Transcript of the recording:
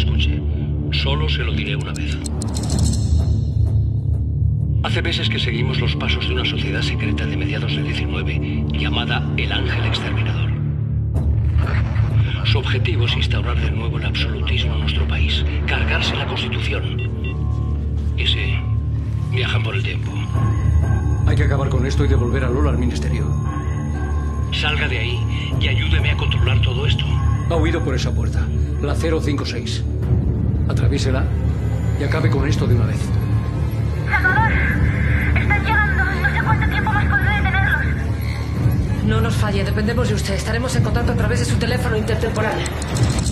Escuche, solo se lo diré una vez. Hace meses que seguimos los pasos de una sociedad secreta de mediados del XIX llamada El Ángel Exterminador. Su objetivo es instaurar de nuevo el absolutismo en nuestro país, cargarse la Constitución. Y sí, viajan por el tiempo. Hay que acabar con esto y devolver a Lola al ministerio. Salga de ahí y ayúdeme a controlar todo esto. Ha huido por esa puerta, la 056. Atraviésela y acabe con esto de una vez. ¡Dolor! ¡Están llegando! No sé cuánto tiempo más podré detenerlos. No nos falle, dependemos de usted. Estaremos en contacto a través de su teléfono intertemporal.